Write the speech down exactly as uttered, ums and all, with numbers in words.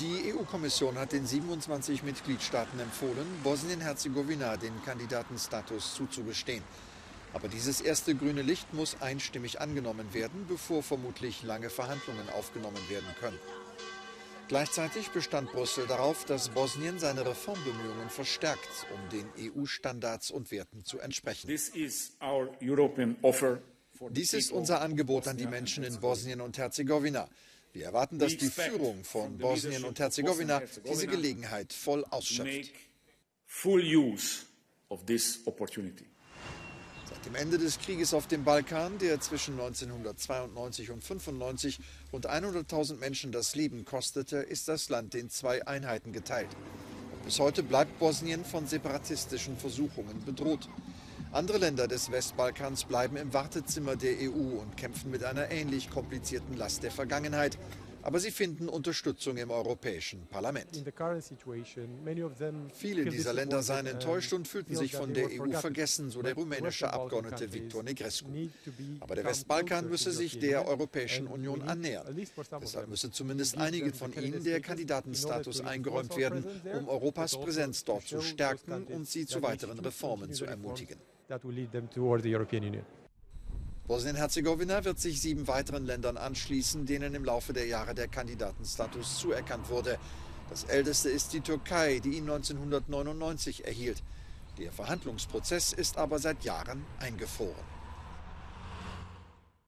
Die E U-Kommission hat den siebenundzwanzig Mitgliedstaaten empfohlen, Bosnien-Herzegowina den Kandidatenstatus zuzugestehen. Aber dieses erste grüne Licht muss einstimmig angenommen werden, bevor vermutlich lange Verhandlungen aufgenommen werden können. Gleichzeitig bestand Brüssel darauf, dass Bosnien seine Reformbemühungen verstärkt, um den E U-Standards und Werten zu entsprechen. Dies ist unser Angebot an die Menschen in Bosnien und Herzegowina. Wir erwarten, dass die Führung von Bosnien und Herzegowina diese Gelegenheit voll ausschöpft. Seit dem Ende des Krieges auf dem Balkan, der zwischen neunzehnhundertzweiundneunzig und neunzehnhundertfünfundneunzig rund hunderttausend Menschen das Leben kostete, ist das Land in zwei Einheiten geteilt. Und bis heute bleibt Bosnien von separatistischen Versuchungen bedroht. Andere Länder des Westbalkans bleiben im Wartezimmer der E U und kämpfen mit einer ähnlich komplizierten Last der Vergangenheit. Aber sie finden Unterstützung im Europäischen Parlament. Viele dieser Länder seien enttäuscht und fühlten sich von der E U vergessen, so der rumänische Abgeordnete Viktor Negrescu. Aber der Westbalkan müsse sich der Europäischen Union annähern. Deshalb müsse zumindest einigen von ihnen der Kandidatenstatus eingeräumt werden, um Europas Präsenz dort zu stärken und sie zu weiteren Reformen zu ermutigen. Bosnien-Herzegowina wird sich sieben weiteren Ländern anschließen, denen im Laufe der Jahre der Kandidatenstatus zuerkannt wurde. Das älteste ist die Türkei, die ihn neunzehnhundertneunundneunzig erhielt. Der Verhandlungsprozess ist aber seit Jahren eingefroren.